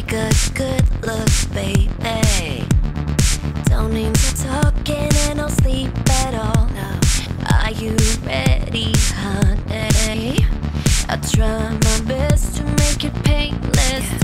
take a good look, baby. Don't need to talking and no sleep at all. Now, are you ready, honey? I try my best to make it painless.